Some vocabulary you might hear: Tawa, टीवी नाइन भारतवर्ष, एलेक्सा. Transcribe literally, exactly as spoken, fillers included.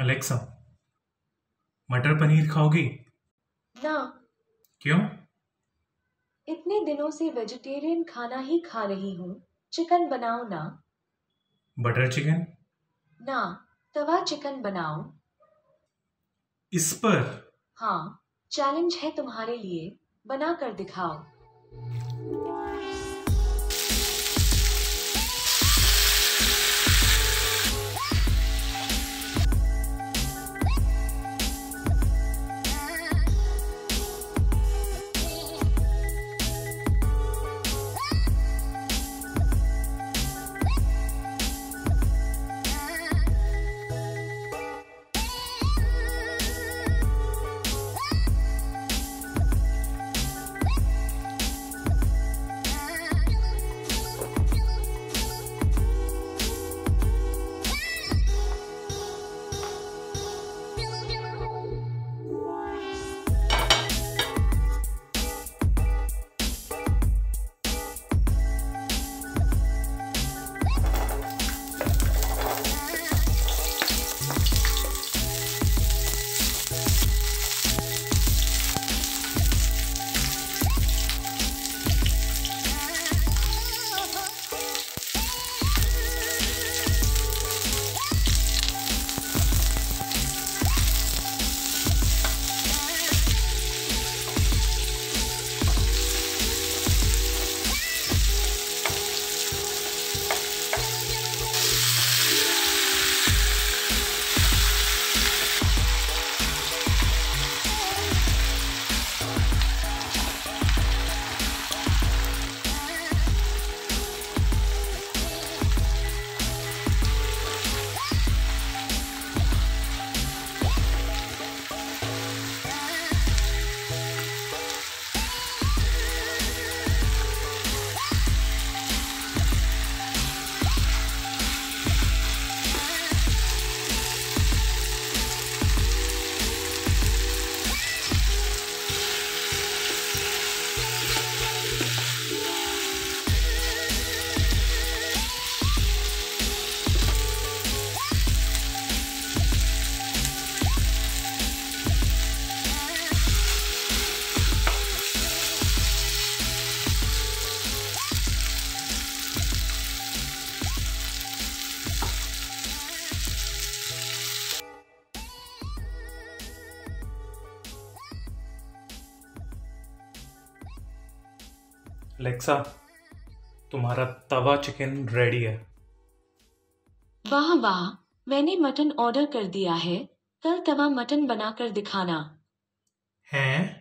एलेक्सा, मटर पनीर खाओगी? ना। क्यों? इतने दिनों से वेजिटेरियन खाना ही खा रही हूँ। चिकन बनाओ ना। Butter chicken? ना, तवा चिकन बनाओ। इस पर? हाँ, चैलेंज है तुम्हारे लिए, बना कर दिखाओ। एलेक्सा, तुम्हारा तवा चिकन रेडी है। वाह वाह, मैंने मटन ऑर्डर कर दिया है, कल तवा मटन बनाकर दिखाना। हैं?